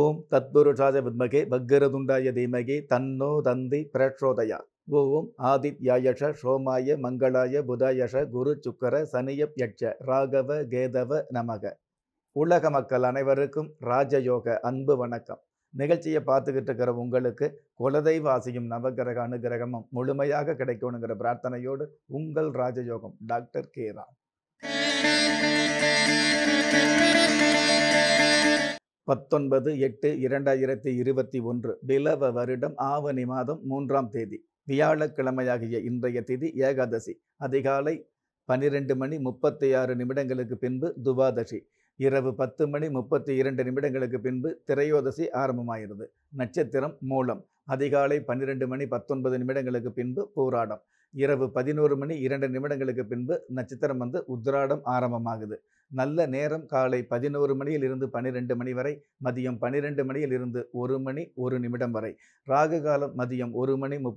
ओम तत्पुरुषाय विद्महे भग्गरतुण्डाय धीमहि तन्नो दन्ति प्रचोदयात्। ओम आदित्याय सोमाय मंगलाय बुधाय गुरु शुक्र शनियप्यच्च राघव केदव नमः। उलग मक्कल अनैवरुक्कुम राजयोग अन्बु वणक्कम। निगழ்ச்சியை பார்த்துக்கிட்டு இருக்கிற உங்களுக்கு குலதெய்வ ஆசியும் நவகிரக அனுகிரகமும் முழுமையாக கிடைக்கணும்ங்கற பிரார்த்தனையோடு உங்கள் ராஜயோகம் டாக்டர் கே. ராம்। 19/8/2021 பிலவ வருடம் ஆவணி மாதம் 3 வியாழக்கிழமையாகிய இன்றைய திதி ஏகாதசி। அதிகாலை 12:36 பின்பு துவாதசி, இரவு 10:32 பின்பு திரையோதசி ஆரம்பமாகிறது। நட்சத்திரம் மூலம்। அதிகாலை 12:19 பின்பு பூராடம், இரவு 11:02 பின்பு நட்சத்திரம் வந்து உத்ராடம் ஆரம்பமாகுது। நல்ல நேரம் காலை 11 மணியிலிருந்து 12 மணி வரை, மதியம் 12 மணியிலிருந்து 1:01 வரை, ராகு காலம் மதியம் 1:30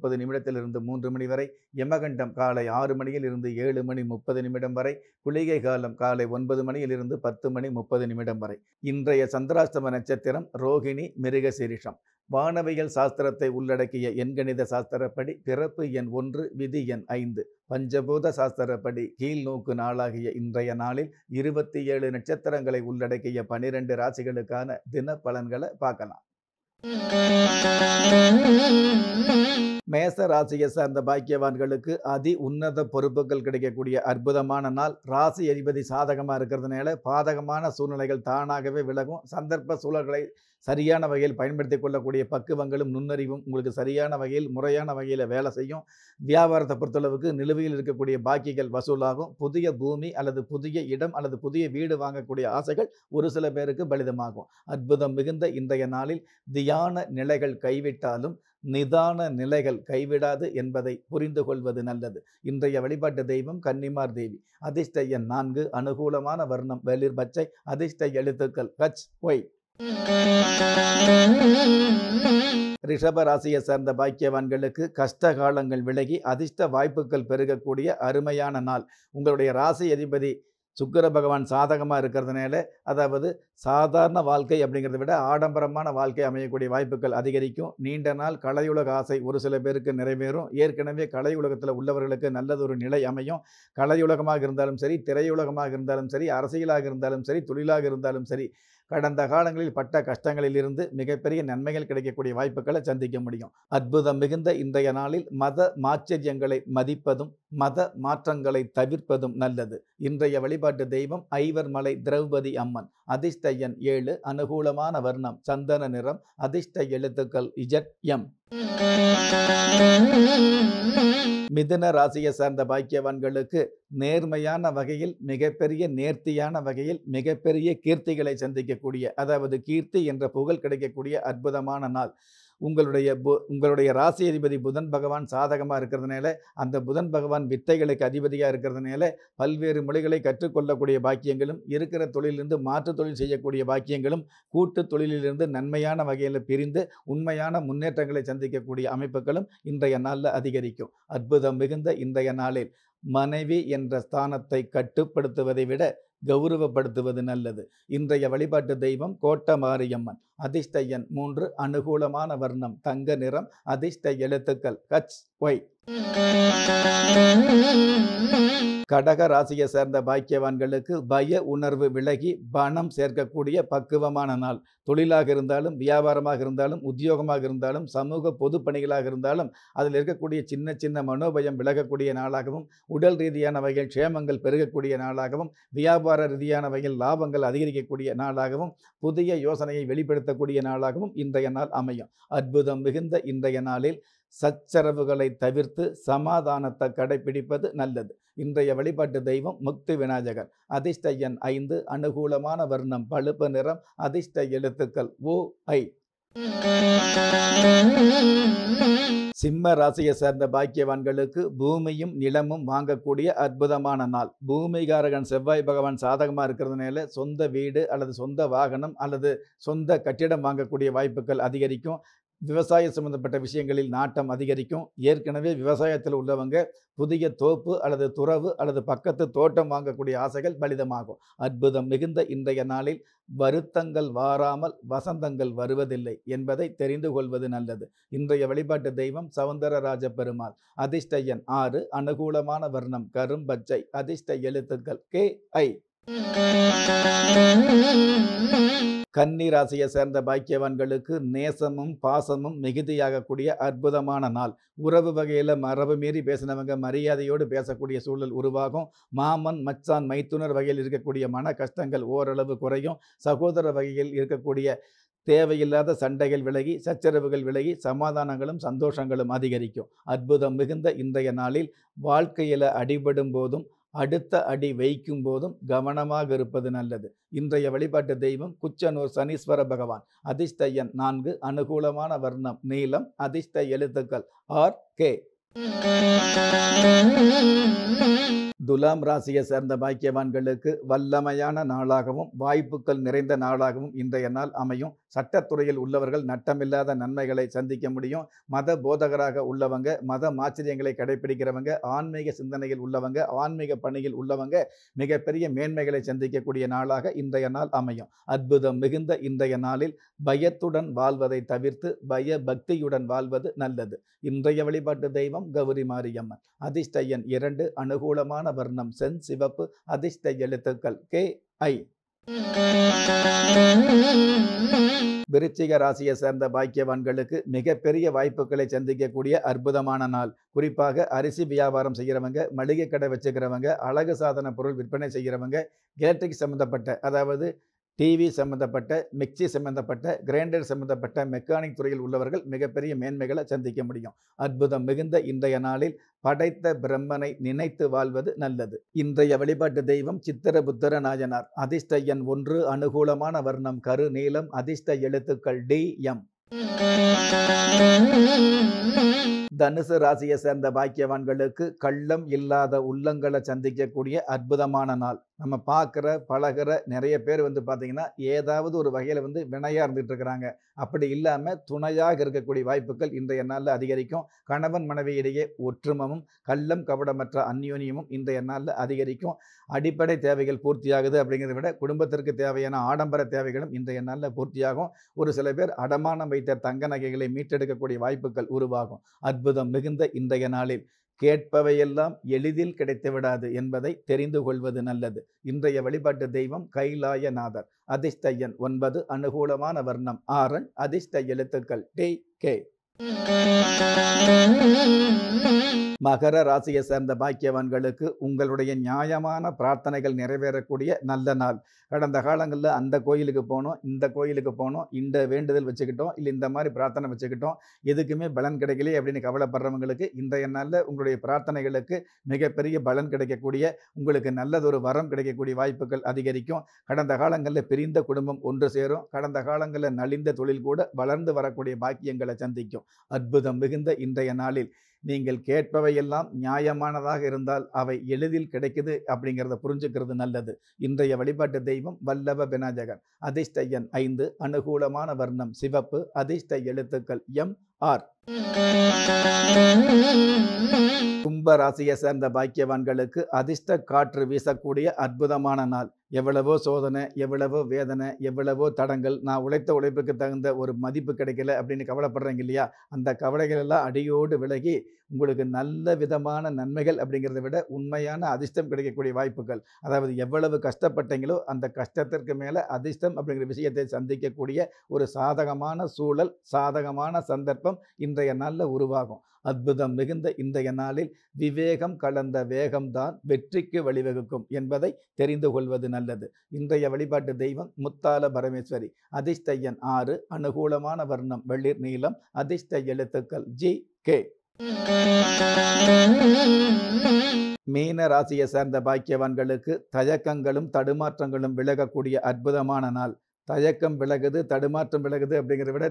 3 மணி வரை, யமகண்டம் காலை 6 மணியிலிருந்து 7:30 வரை, குளிகை காலம் காலை 9 மணியிலிருந்து 10:30 வரை। இன்றைய சந்திராஷ்டம நட்சத்திரம் ரோகிணி மிருகசீரிஷம்। வானவியல் சாஸ்திரத்தை உள்ளடக்கிய எண்கணித சாஸ்திரப்படி பிறப்பு எண் 1 விதி எண் 5 பஞ்சபூத சாஸ்திரப்படி கீழ்நோக்கு நாளாகிய இன்றைய நாளில் 27 நட்சத்திரங்களை உள்ளடக்கிய 12 ராசிகளுக்கான தின பலன்களை பார்க்கலாம்। மேச ராசியை சார்ந்த பாக்கியவான்களுக்கு அதி உன்னத பொறுப்புகள் கிடைக்கக்கூடிய அற்புதமான நாள்। ராசி அதிபதி சாதகமாக இருக்கிறதுனால பாதகமான சூழ்நிலைகள் தானாகவே விலகும்। சந்தர்ப்ப சூழல்களை சரியான வகையில் பயன்படுத்தி கொள்ளக்கூடிய பக்குவங்களும் நுண்ணறிவும் உங்களுக்கு சரியான வகையில் முறையான வகையில் வேலை செய்யும்। வியாபாரத்தை பொறுத்தளவுக்கு நிலுவையில் இருக்கக்கூடிய பாக்கிகள் வசூலாகும்। புதிய பூமி அல்லது புதிய இடம் அல்லது புதிய வீடு வாங்கக்கூடிய ஆசைகள் ஒரு சில பேருக்கு பலிதமாகும்। அற்புதம் மிகுந்த இன்றைய நாளில் தியான நிலைகள் கைவிட்டாலும் நிதான நிலைகள் கைவிடாது என்பதை புரிந்து கொள்வது நல்லது। இன்றைய வழிபாட்டு தெய்வம் கன்னிமார் தேவி। அதிர்ஷ்ட எண் 4, அனுகூலமான வர்ணம் வெளிர் பச்சை, அதிர்ஷ்ட எழுத்துக்கள் கச் ஒய்। ரிஷப ராசியை சார்ந்த பாக்கியவான்களுக்கு கஷ்ட காலங்கள் விலகி அதிர்ஷ்ட வாய்ப்புகள் பெருகக்கூடிய அருமையான நாள்। உங்களுடைய ராசி அதிபதி சுக்கிர பகவான் சாதகமாக இருக்கிறதுனால, அதாவது சாதாரண வாழ்க்கை அப்படிங்கிறத விட ஆடம்பரமான வாழ்க்கை அமையக்கூடிய வாய்ப்புகள் அதிகரிக்கும்। நீண்ட நாள் கலையுலக ஆசை ஒரு சில பேருக்கு நிறைவேறும்। ஏற்கனவே கலையுலகத்தில் உள்ளவர்களுக்கு நல்லதொரு நிலை அமையும்। கலையுலகமாக இருந்தாலும் சரி, திரையுலகமாக இருந்தாலும் சரி, அரசியலாக இருந்தாலும் சரி, தொழிலாக இருந்தாலும் சரி, கடந்த காலங்களில் பட்ட கஷ்டங்களிலிருந்து மிகப்பெரிய நன்மைகள் கிடைக்கக்கூடிய வாய்ப்புகளை சந்திக்க முடியும்। அற்புதம் மிகுந்த இன்றைய நாளில் மத மாச்சரியங்களை மதிப்பதும் மத மாற்றங்களை தவிர்ப்பதும் நல்லது। இன்றைய வழிபாட்டு தெய்வம் ஐவர்மலை திரௌபதி அம்மன்। அதிர்ஷ்ட எண் 7, அனுகூலமான வர்ணம் சந்தன நிறம், அதிர்ஷ்ட எழுத்துக்கள் இஜட் எம்। மிதுன ராசியை சார்ந்த பாக்கியவான்களுக்கு நேர்மையான வகையில் மிகப்பெரிய நேர்த்தியான வகையில் மிகப்பெரிய கீர்த்திகளை சந்திக்கக்கூடிய, அதாவது கீர்த்தி என்ற புகழ் கிடைக்கக்கூடிய அற்புதமான நாள்। உங்களுடைய ராசி அதிபதி புதன் பகவான் சாதகமாக இருக்கிறதுனால, அந்த புதன் பகவான் வித்தைகளுக்கு அதிபதியாக இருக்கிறதுனால பல்வேறு மொழிகளை கற்றுக்கொள்ளக்கூடிய பாக்கியங்களும், இருக்கிற தொழிலிருந்து மாற்று தொழில் செய்யக்கூடிய பாக்கியங்களும், கூட்டு தொழிலிலிருந்து நன்மையான வகையில் பிரிந்து உண்மையான முன்னேற்றங்களை சந்திக்கக்கூடிய அமைப்புகளும் இன்றைய நாளில் அதிகரிக்கும்। அற்புதம் மிகுந்த இன்றைய நாளில் மனைவி என்ற ஸ்தானத்தை கட்டுப்படுத்துவதை விட கௌரவப்படுத்துவது நல்லது। இன்றைய வழிபாட்டு தெய்வம் கோட்ட மாரியம்மன்। அதிர்ஷ்ட எண் 3, அனுகூலமான வர்ணம் தங்க நிறம், அதிர்ஷ்ட எழுத்துக்கள் கச் ஒய்। கடக ராசியை சேர்ந்த பாக்கியவான்களுக்கு பய உணர்வு விலகி பணம் சேர்க்கக்கூடிய பக்குவமான நாள்। தொழிலாக இருந்தாலும் வியாபாரமாக இருந்தாலும் உத்தியோகமாக இருந்தாலும் சமூக பொது பணிகளாக இருந்தாலும் அதில் இருக்கக்கூடிய சின்ன சின்ன மனோபயம் விலகக்கூடிய நாளாகவும், உடல் ரீதியான வகையில் க்ஷேமங்கள் பெருகக்கூடிய நாளாகவும், வியாபார ரீதியான வகையில் லாபங்கள் அதிகரிக்கக்கூடிய நாளாகவும், புதிய யோசனையை வெளிப்படுத்தக்கூடிய நாளாகவும் இன்றைய நாள் அமையும்। அற்புதம் மிகுந்த இன்றைய நாளில் சச்சரவுகளை தவிர்த்து சமாதானத்தை கடைபிடிப்பது நல்லது। இன்றைய வழிபாட்டு தெய்வம் முக்தி விநாயகர்। அதிர்ஷ்ட எண் 5, அனுகூலமான வர்ணம் பழுப்பு நிறம், அதிர்ஷ்ட எழுத்துக்கள் ஓ ஐ। சிம்ம ராசியை சேர்ந்த பாக்கியவான்களுக்கு பூமியும் நிலமும் வாங்கக்கூடிய அற்புதமான நாள்। பூமிகாரகன் செவ்வாய் பகவான் சாதகமாக இருக்கிறதுனால சொந்த வீடு அல்லது சொந்த வாகனம் அல்லது சொந்த கட்டிடம் வாங்கக்கூடிய வாய்ப்புகள் அதிகரிக்கும்। விவசாய சம்பந்தப்பட்ட விஷயங்களில் நாட்டம் அதிகரிக்கும். ஏற்கனவே விவசாயத்தில் உள்ளவங்க புதிய தோப்பு அல்லது துறவு அல்லது பக்கத்து தோட்டம் வாங்கக்கூடிய ஆசைகள் பலிதமாகும். அற்புதம் மிகுந்த இன்றைய நாளில் வருத்தங்கள் வாராமல் வசந்தங்கள் வருவதில்லை என்பதை தெரிந்து கொள்வது நல்லது. இன்றைய வழிபாட்டு தெய்வம் சவுந்தரராஜ பெருமாள். அதிர்ஷ்ட எண் 6. அனுகூலமான வர்ணம் கரும்பச்சை. அதிர்ஷ்ட எழுத்துக்கள் KI. கன்னி ராசியை சேர்ந்த பாக்கியவான்களுக்கு நேசமும் பாசமும் மிகுதியாகக்கூடிய அற்புதமான நாள். உறவு வகையில் மரபு மீறி பேசினவங்க மரியாதையோடு பேசக்கூடிய சூழல் உருவாகும். மாமன் மச்சான் மைத்துனர் வகையில் இருக்கக்கூடிய மன கஷ்டங்கள் ஓரளவு குறையும். சகோதர வகையில் இருக்கக்கூடிய தேவையில்லாத சண்டைகள் விலகி சச்சரவுகள் விலகி சமாதானங்களும் சந்தோஷங்களும் அதிகரிக்கும். அற்புதம் மிகுந்த இன்றைய நாளில் வாழ்க்கையில் அடிபடும் போதும் அடுத்த அடி வைக்கும் போதும் கவனமாக இருப்பது நல்லது. இன்றைய வழிபாட்டு தெய்வம் குச்சனூர் சனீஸ்வர பகவான். அதிர்ஷ்ட எண் 4. அனுகூலமான வர்ணம் நீலம். அதிர்ஷ்ட எழுத்துக்கள் RK. துலாம் ராசியை சேர்ந்த பாக்கியவான்களுக்கு வல்லமையான நாளாகவும் வாய்ப்புகள் நிறைந்த நாளாகவும் இன்றைய நாள் அமையும். சட்டத்துறையில் உள்ளவர்கள் நட்டமில்லாத நன்மைகளை சந்திக்க முடியும். மத போதகராக உள்ளவங்க, மத ஆச்சரியங்களை கடைபிடிக்கிறவங்க, ஆன்மீக சிந்தனையில் உள்ளவங்க, ஆன்மீக பணியில் உள்ளவங்க மிகப்பெரிய மேன்மைகளை சந்திக்கக்கூடிய நாளாக இன்றைய நாள் அமையும். அற்புதம் மிகுந்த இன்றைய நாளில் பயத்துடன் வாழ்வதை தவிர்த்து பயபக்தியுடன் வாழ்வது நல்லது. இன்றைய வழிபாட்டு தெய்வம் கௌரி மாரியம்மன். அதிர்ஷ்ட எண் 2. அனுகூலமான வர்ணம் சென் சிவப்பு. அதிர்ஷ்ட எழுத்துக்கள் KI. விருச்சிக ராசியை சேர்ந்த பாக்கியவான்களுக்கு மிகப்பெரிய வாய்ப்புகளை சந்திக்கக்கூடிய அற்புதமான நாள். குறிப்பாக அரிசி வியாபாரம் செய்கிறவங்க, மளிகை கடை வச்சுக்கிறவங்க, அழகு சாதன பொருள் விற்பனை செய்கிறவங்க, எலக்ட்ரிக் சம்மந்தப்பட்ட அதாவது டிவி சம்மந்தப்பட்ட, மிக்சி சம்மந்தப்பட்ட, கிரைண்டர் சம்மந்தப்பட்ட மெக்கானிக் துறையில் உள்ளவர்கள் மிகப்பெரிய மேன்மைகளை சந்திக்க முடியும். அற்புதம் மிகுந்த இன்றைய நாளில் படைத்த பிரம்மனை நினைத்து வாழ்வது நல்லது. இன்றைய வழிபாட்டு தெய்வம் சித்திரபுத்திர நாயனார். அதிர்ஷ்ட எண் 1. அனுகூலமான வர்ணம் கரு நீலம். அதிர்ஷ்ட எழுத்துக்கள் DM. தனுசு ராசியை சேர்ந்த பாக்கியவான்களுக்கு கள்ளம் இல்லாத உள்ளங்களை சந்திக்கக்கூடிய அற்புதமான நாள். நம்ம பார்க்குற பழகிற நிறைய பேர் பார்த்தீங்கன்னா ஏதாவது ஒரு வகையில் வினையாக இருந்துகிட்டு இருக்கிறாங்க. அப்படி இல்லாமல் துணையாக இருக்கக்கூடிய வாய்ப்புகள் இன்றைய நாளில் அதிகரிக்கும். கணவன் மனைவியிடையே ஒற்றுமமும் கள்ளம் கபடமற்ற அந்யோன்யமும் இன்றைய நாளில் அதிகரிக்கும். அடிப்படை தேவைகள் பூர்த்தியாகுது. அப்படிங்கிறத விட குடும்பத்திற்கு தேவையான ஆடம்பர தேவைகளும் இன்றைய நாளில் பூர்த்தியாகும். ஒரு சில பேர் அடமானம் வைத்த தங்க நகைகளை மீட்டெடுக்கக்கூடிய வாய்ப்புகள் உருவாகும். அற்புதம் மிகுந்த இன்றைய நாளில் கேட்பவையெல்லாம் எளிதில் கிடைத்துவிடாது என்பதை தெரிந்து கொள்வது நல்லது. இன்றைய வழிபாட்டு தெய்வம் கைலாயநாதர். அதிர்ஷ்ட எண் 9. அனுகூலமான வர்ணம் ஆரன். அதிர்ஷ்ட எழுத்துக்கள் DK. மகர ராசியை சேர்ந்த பாக்கியவான்களுக்கு உங்களுடைய நியாயமான பிரார்த்தனைகள் நிறைவேறக்கூடிய நல்ல நாள். கடந்த காலங்களில் அந்த கோயிலுக்கு போனோம், இந்த கோயிலுக்கு போனோம், இந்த வேண்டுதல் வச்சுக்கிட்டோம், இல்லை இந்த மாதிரி பிரார்த்தனை வச்சுக்கிட்டோம், எதுக்குமே பலன் கிடைக்கலையே அப்படின்னு கவலைப்படுறவங்களுக்கு இன்றைய நாளில் உங்களுடைய பிரார்த்தனைகளுக்கு மிகப்பெரிய பலன் கிடைக்கக்கூடிய, உங்களுக்கு நல்லதொரு வரம் கிடைக்கக்கூடிய வாய்ப்புகள் அதிகரிக்கும். கடந்த காலங்களில் பிரிந்த குடும்பம் ஒன்று சேரும். கடந்த காலங்களில் நலிந்த தொழில் கூட வளர்ந்து வரக்கூடிய பாக்கியங்களை சந்திக்கும். அற்புதம் மிகுந்த இன்றைய நாளில் நீங்கள் கேட்பவையெல்லாம் நியாயமானதாக இருந்தால் அவை எளிதில் கிடைக்குது அப்படிங்கிறத புரிஞ்சுக்கிறது நல்லது. இன்றைய வழிபாட்டு தெய்வம் வல்லப விநாயகர். அதிர்ஷ்ட எண் 5. அனுகூலமான வர்ணம் சிவப்பு. அதிர்ஷ்ட எழுத்துக்கள் MR. கும்ப ராசியை சேர்ந்த பாக்கியவான்களுக்கு அதிர்ஷ்ட காற்று வீசக்கூடிய அற்புதமான நாள். எவ்வளவோ சோதனை, எவ்வளவோ வேதனை, எவ்வளவோ தடங்கள், நான் உழைத்த உழைப்புக்கு தகுந்த ஒரு மதிப்பு கிடைக்கல அப்படின்னு கவலைப்படுறீங்க இல்லையா, அந்த கவலைகள் எல்லாம் அடியோடு விலகி உங்களுக்கு நல்ல விதமான நன்மைகள் அப்படிங்கிறத விட உண்மையான அதிர்ஷ்டம் கிடைக்கக்கூடிய வாய்ப்புகள், அதாவது எவ்வளவு கஷ்டப்பட்டீங்களோ அந்த கஷ்டத்திற்கு மேலே அதிர்ஷ்டம் அப்படிங்கிற விஷயத்தை சந்திக்கக்கூடிய ஒரு சாதகமான சூழல், சாதகமான சந்தர்ப்பம் இன்றைய நாளில் உருவாகும். அற்புதம் மிகுந்த இன்றைய நாளில் விவேகம் கலந்த வேகம்தான் வெற்றிக்கு வழிவகுக்கும் என்பதை தெரிந்து கொள்வது நல்லது. இன்றைய வழிபாட்டு தெய்வம் முத்தால பரமேஸ்வரி. அதிர்ஷ்ட எண் 6. அனுகூலமான வர்ணம் வெளிர் நீலம். அதிர்ஷ்ட எழுத்துக்கள் GK. மீன ராசியை சேர்ந்த பாக்கியவான்களுக்கு தயக்கங்களும் தடுமாற்றங்களும் விலகக்கூடிய அற்புதமான நாள். தயக்கம் விலகுது, தடுமாற்றம் விலகுது அப்படிங்கிறத விட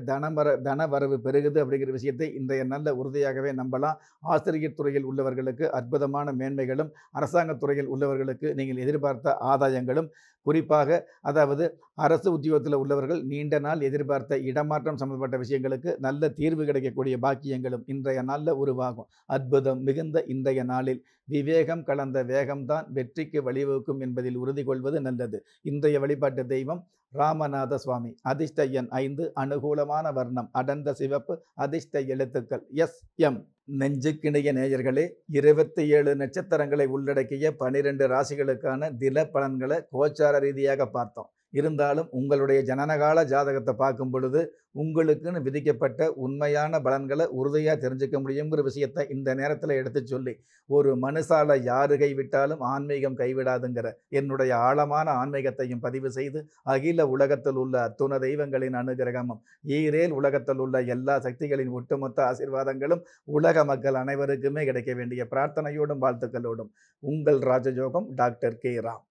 தனவரவு பெருகுது அப்படிங்கிற விஷயத்தை இன்றைய நல்ல உறுதியாகவே நம்பலாம். ஆசிரியர் துறையில் உள்ளவர்களுக்கு அற்புதமான மேன்மைகளும், அரசாங்கத் துறையில் உள்ளவர்களுக்கு நீங்கள் எதிர்பார்த்த ஆதாயங்களும், குறிப்பாக அதாவது அரசு உத்தியோகத்தில் உள்ளவர்கள் நீண்ட நாள் எதிர்பார்த்த இடமாற்றம் சம்பந்தப்பட்ட விஷயங்களுக்கு நல்ல தீர்வு கிடைக்கக்கூடிய பாக்கியங்களும் இன்றைய நாளில் உருவாகும். அற்புதம் மிகுந்த இன்றைய நாளில் விவேகம் கலந்த வேகம்தான் வெற்றிக்கு வழிவகுக்கும் என்பதில் உறுதி கொள்வது நல்லது. இன்றைய வழிபாட்டு தெய்வம் ராமநாத சுவாமி. அதிர்ஷ்ட எண் 5. அனுகூலமான வர்ணம் அடர்ந்த சிவப்பு. அதிர்ஷ்ட எழுத்துக்கள் SM. நெஞ்சுக்கிணைய நேயர்களே, 27 நட்சத்திரங்களை உள்ளடக்கிய 12 ராசிகளுக்கான தில பலன்களை கோச்சார ரீதியாக பார்த்தோம். இருந்தாலும் உங்களுடைய ஜனனகால ஜாதகத்தை பார்க்கும் பொழுது உங்களுக்குன்னு விதிக்கப்பட்ட உண்மையான பலன்களை உறுதியாக தெரிஞ்சுக்க முடியுங்கிற விஷயத்தை இந்த நேரத்தில் எடுத்து சொல்லி, ஒரு மனுஷால யாரு கைவிட்டாலும் ஆன்மீகம் கைவிடாதுங்கிற என்னுடைய ஆழமான ஆன்மீகத்தையும் பதிவு செய்து, அகில உலகத்தில் உள்ள அத்துணை தெய்வங்களின் அனுகிரகமும் ஈரேல் உலகத்தில் உள்ள எல்லா சக்திகளின் ஒட்டுமொத்த ஆசீர்வாதங்களும் உலக மக்கள் அனைவருக்குமே கிடைக்க வேண்டிய பிரார்த்தனையோடும் வாழ்த்துக்களோடும் உங்கள் ராஜயோகம் டாக்டர் K. ராம்.